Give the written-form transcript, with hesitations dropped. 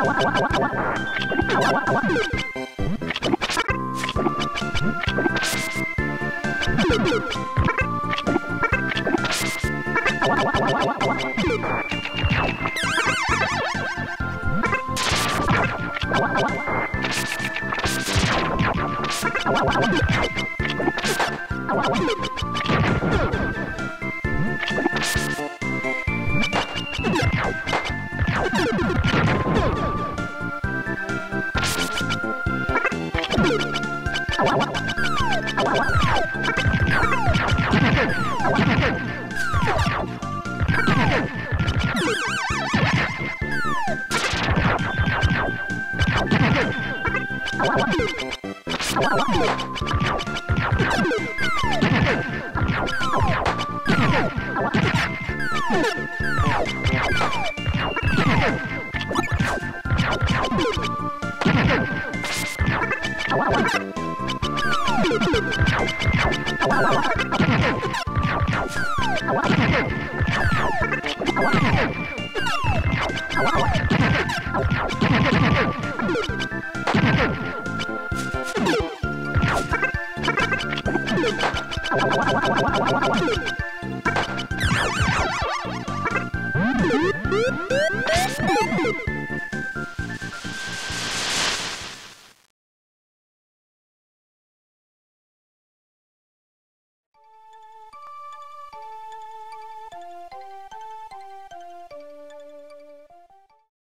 Wow, wow, wow, wow, wow, wow.